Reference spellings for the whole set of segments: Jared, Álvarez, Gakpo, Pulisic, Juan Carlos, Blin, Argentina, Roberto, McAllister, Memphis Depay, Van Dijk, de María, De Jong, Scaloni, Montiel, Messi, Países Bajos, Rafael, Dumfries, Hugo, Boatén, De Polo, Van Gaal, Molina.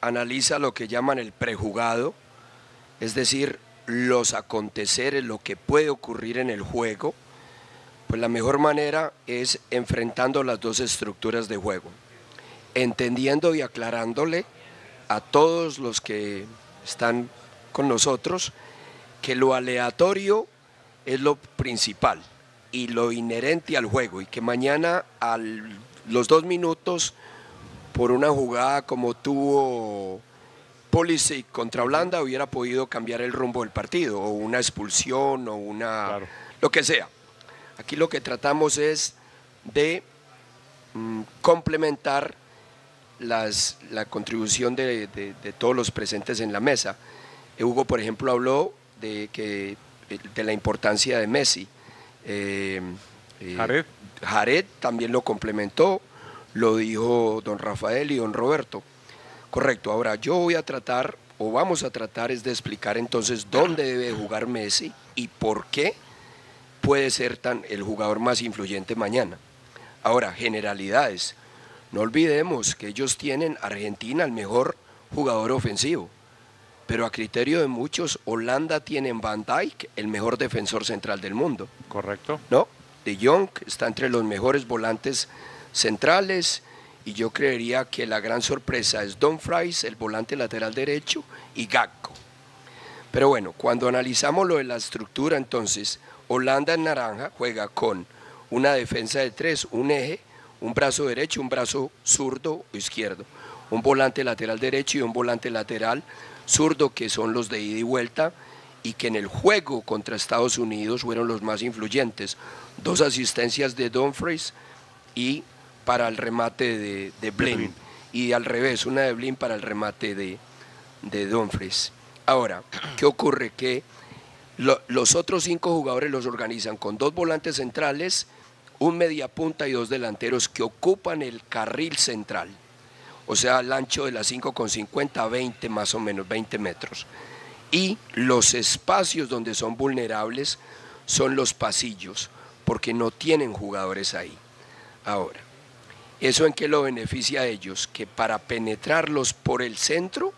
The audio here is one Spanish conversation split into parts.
analiza lo que llaman el prejugado, es decir, los aconteceres, lo que puede ocurrir en el juego, pues la mejor manera es enfrentando las dos estructuras de juego, entendiendo y aclarándole a todos los que están con nosotros que lo aleatorio es lo principal y lo inherente al juego, y que mañana a los 2 minutos por una jugada como tuvo Pulisic contra Holanda hubiera podido cambiar el rumbo del partido, o una expulsión o una… Claro. Lo que sea. Aquí lo que tratamos es de complementar la contribución de todos los presentes en la mesa. Hugo, por ejemplo, habló de la importancia de Messi. Jared también lo complementó, lo dijo don Rafael y don Roberto. Correcto, ahora yo voy a tratar, o vamos a tratar, es de explicar entonces dónde debe jugar Messi y por qué puede ser el jugador más influyente mañana. Ahora, generalidades, no olvidemos que ellos tienen Argentina el mejor jugador ofensivo, pero a criterio de muchos, Holanda tiene en Van Dijk el mejor defensor central del mundo. Correcto. ¿No? De Jong está entre los mejores volantes centrales, y yo creería que la gran sorpresa es Dumfries, el volante lateral derecho, y Gakpo. Pero bueno, cuando analizamos lo de la estructura, entonces, Holanda en naranja juega con una defensa de 3, un eje, un brazo derecho, un brazo zurdo o izquierdo, un volante lateral derecho y un volante lateral zurdo, que son los de ida y vuelta, y que en el juego contra Estados Unidos fueron los más influyentes. 2 asistencias de Dumfries y para el remate de Blin, y al revés, una de Blin para el remate de Dumfries. Ahora, ¿qué ocurre? Que los otros 5 jugadores los organizan con 2 volantes centrales, un mediapunta y 2 delanteros que ocupan el carril central. O sea, el ancho de las 5,50 a 20, más o menos, 20 metros. Y los espacios donde son vulnerables son los pasillos, porque no tienen jugadores ahí. Ahora, ¿eso en qué lo beneficia a ellos? Que para penetrarlos por el centro,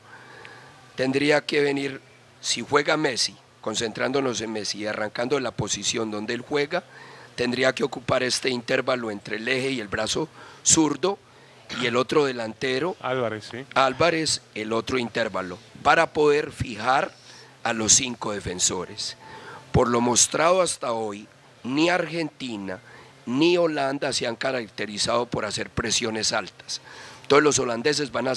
tendría que venir, si juega Messi, concentrándonos en Messi y arrancando de la posición donde él juega, tendría que ocupar este intervalo entre el eje y el brazo zurdo, y el otro delantero, Álvarez, ¿sí? Álvarez, el otro intervalo, para poder fijar a los 5 defensores. Por lo mostrado hasta hoy, ni Argentina ni Holanda se han caracterizado por hacer presiones altas. Entonces los holandeses van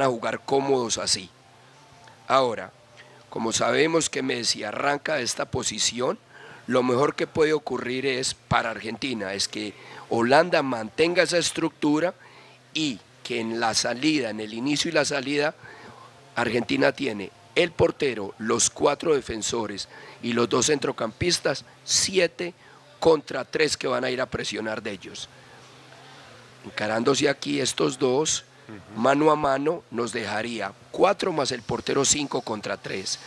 a jugar cómodos así. Ahora, como sabemos que Messi arranca de esta posición, lo mejor que puede ocurrir es para Argentina, es que Holanda mantenga esa estructura, y que en la salida, en el inicio y la salida, Argentina tiene el portero, los 4 defensores y los 2 centrocampistas, 7 contra 3 que van a ir a presionar de ellos. Encarándose aquí estos 2, mano a mano, nos dejaría 4 más el portero, 5 contra 3.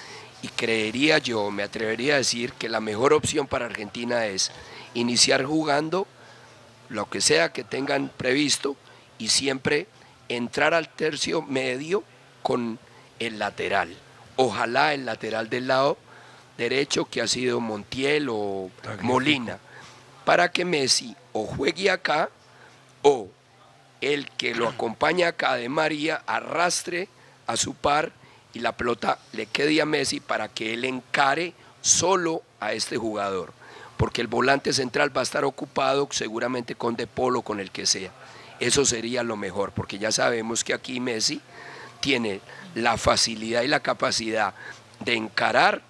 Y creería yo, me atrevería a decir que la mejor opción para Argentina es iniciar jugando lo que sea que tengan previsto, y siempre entrar al tercio medio con el lateral. Ojalá el lateral del lado derecho, que ha sido Montiel o Molina, para que Messi o juegue acá, o el que lo acompaña acá, de María, arrastre a su par y la pelota le quede a Messi para que él encare solo a este jugador, porque el volante central va a estar ocupado seguramente con De Polo, con el que sea. Eso sería lo mejor, porque ya sabemos que aquí Messi tiene la facilidad y la capacidad de encarar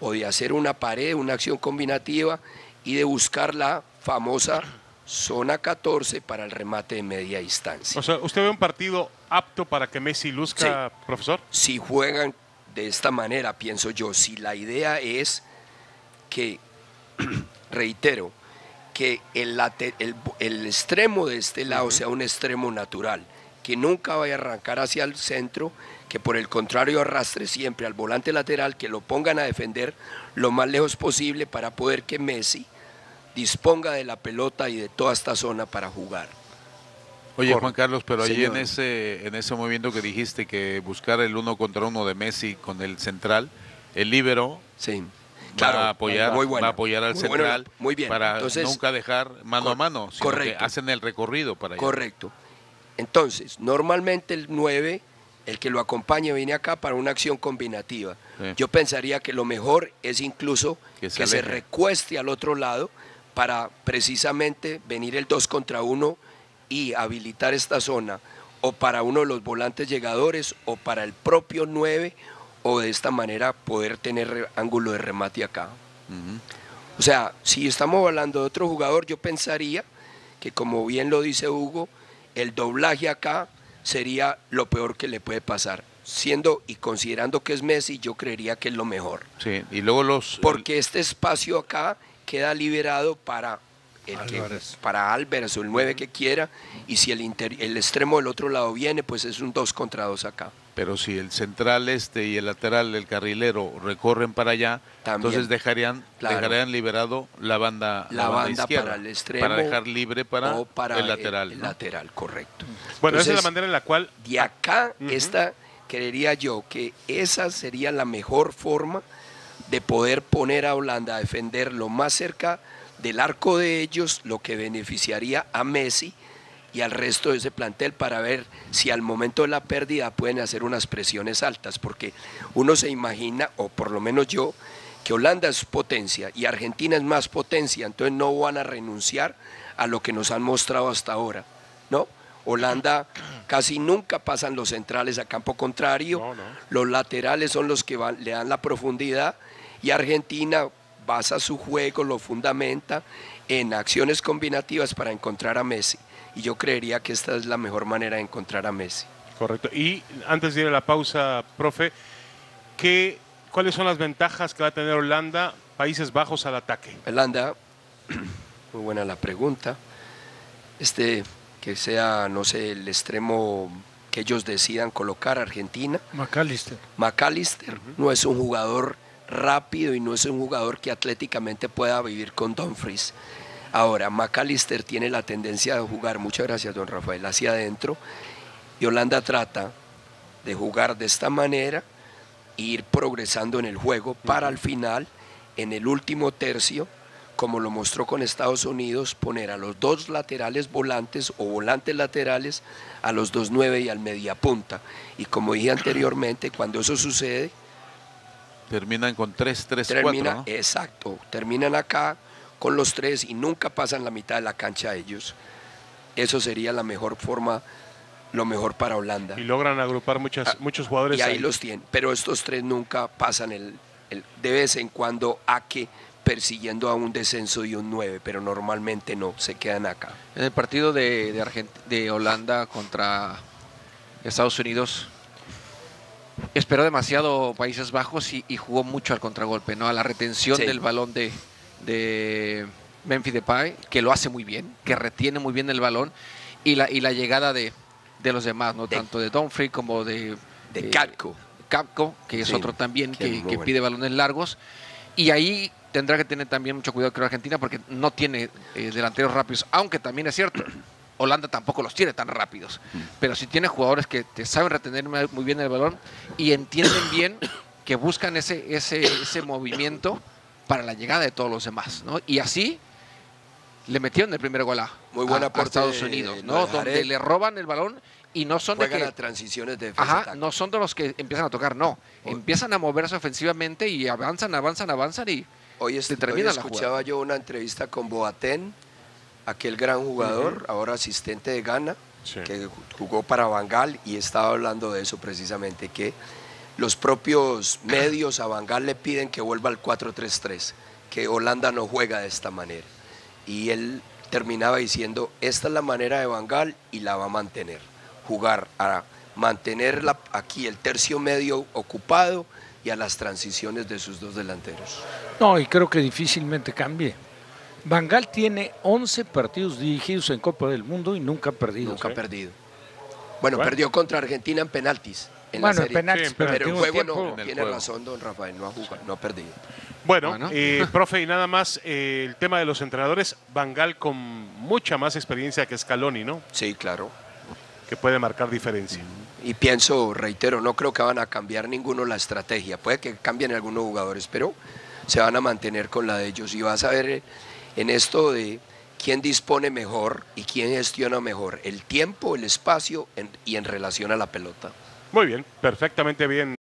o de hacer una pared, una acción combinativa, y de buscar la famosa zona 14 para el remate de media distancia. O sea, ¿usted ve un partido apto para que Messi luzca, sí, profesor? Si juegan de esta manera, pienso yo, si la idea es que, reitero, que el extremo de este lado sea un extremo natural, que nunca vaya a arrancar hacia el centro, que por el contrario arrastre siempre al volante lateral, que lo pongan a defender lo más lejos posible para poder que Messi disponga de la pelota y de toda esta zona para jugar. Oye, Juan Carlos, pero ahí en ese movimiento que dijiste que buscar el 1 contra 1 de Messi con el central, el líbero, sí, claro, va a apoyar al central, bueno, muy bien, para entonces, nunca dejar mano a mano, sino que hacen el recorrido para allá. Correcto. Entonces, normalmente el 9, el que lo acompaña, viene acá para una acción combinativa. Sí. Yo pensaría que lo mejor es incluso que se recueste al otro lado para precisamente venir el 2 contra 1 y habilitar esta zona o para uno de los volantes llegadores o para el propio 9, o de esta manera poder tener ángulo de remate acá. O sea, si estamos hablando de otro jugador, yo pensaría que, como bien lo dice Hugo, el doblaje acá sería lo peor que le puede pasar. Siendo y considerando que es Messi, yo creería que es lo mejor. Sí, y luego porque este espacio acá queda liberado para Álvarez o el 9 que quiera, y si el extremo del otro lado viene, pues es un 2 contra 2 acá. Pero si el central y el lateral, el carrilero, recorren para allá, también, entonces dejarían liberado la banda izquierda para el extremo, para dejar libre para el lateral. El lateral, correcto. Bueno, entonces, esa es la manera en la cual... De acá, creería yo que esa sería la mejor forma de poder poner a Holanda a defender lo más cerca del arco de ellos, lo que beneficiaría a Messi y al resto de ese plantel, para ver si al momento de la pérdida pueden hacer unas presiones altas, porque uno se imagina, o por lo menos yo, que Holanda es potencia y Argentina es más potencia, entonces no van a renunciar a lo que nos han mostrado hasta ahora, ¿no? Holanda casi nunca pasan los centrales a campo contrario, los laterales son los que le dan la profundidad, y Argentina basa su juego, lo fundamenta en acciones combinativas para encontrar a Messi. Y yo creería que esta es la mejor manera de encontrar a Messi. Correcto. Y antes de ir a la pausa, profe, ¿cuáles son las ventajas que va a tener Holanda, Países Bajos al ataque? Holanda, muy buena la pregunta. Que sea, no sé, el extremo que ellos decidan colocar, Argentina. McAllister. No es un jugador rápido y no es un jugador que atléticamente pueda vivir con Dumfries. Ahora, McAllister tiene la tendencia de jugar, muchas gracias don Rafael, hacia adentro, y Holanda trata de jugar de esta manera e ir progresando en el juego para al final, en el último tercio, como lo mostró con Estados Unidos, poner a los dos laterales volantes o volantes laterales, a los 2-9 y al mediapunta. Y como dije anteriormente, cuando eso sucede... Terminan con 3-3-4, ¿no? Exacto, terminan acá con los 3 y nunca pasan la mitad de la cancha ellos. Eso sería la mejor forma, lo mejor para Holanda. Y logran agrupar muchos jugadores. Y ahí los tienen, pero estos 3 nunca pasan de vez en cuando persiguiendo a un descenso de un 9, pero normalmente no, se quedan acá. En el partido de Holanda contra Estados Unidos, esperó demasiado Países Bajos y jugó mucho al contragolpe, ¿no? A la retención del balón de Memphis Depay, que lo hace muy bien, que retiene muy bien el balón, y la llegada de los demás, ¿no? Tanto de Dumfries como de Gakpo, que es otro también que pide balones largos, y ahí tendrá que tener también mucho cuidado, creo, Argentina, porque no tiene delanteros rápidos, aunque también es cierto, Holanda tampoco los tiene tan rápidos, pero sí tiene jugadores que te saben retener muy bien el balón y entienden bien que buscan ese movimiento para la llegada de todos los demás, ¿no? Y así le metieron el primer gol a Estados Unidos, ¿no? Donde le roban el balón y no son de que las transiciones de defensa. Ajá, no son de los que empiezan a tocar, no. Empiezan a moverse ofensivamente y avanzan y termina la jugada. Hoy escuchaba yo una entrevista con Boatén, aquel gran jugador, ahora asistente de Ghana, que jugó para Van Gaal, y estaba hablando de eso precisamente, que los propios medios a Van Gaal le piden que vuelva al 4-3-3, que Holanda no juega de esta manera. Y él terminaba diciendo, esta es la manera de Van Gaal y la va a mantener. Jugar a mantener aquí el tercio medio ocupado y a las transiciones de sus dos delanteros. No, y creo que difícilmente cambie. Van Gaal tiene 11 partidos dirigidos en Copa del Mundo y nunca ha perdido. Nunca ha perdido. Bueno, perdió contra Argentina en penaltis. En penaltis, pero en juego no. Tiene razón don Rafael, no ha jugado, no ha perdido. Bueno. Profe, y nada más el tema de los entrenadores. Van Gaal con mucha más experiencia que Scaloni, ¿no? Sí, claro. que puede marcar diferencia. Y pienso, reitero, no creo que van a cambiar ninguno la estrategia. Puede que cambien algunos jugadores, pero se van a mantener con la de ellos. Y vas a ver en esto de quién dispone mejor y quién gestiona mejor el tiempo, el espacio y en relación a la pelota. Muy bien, perfectamente bien.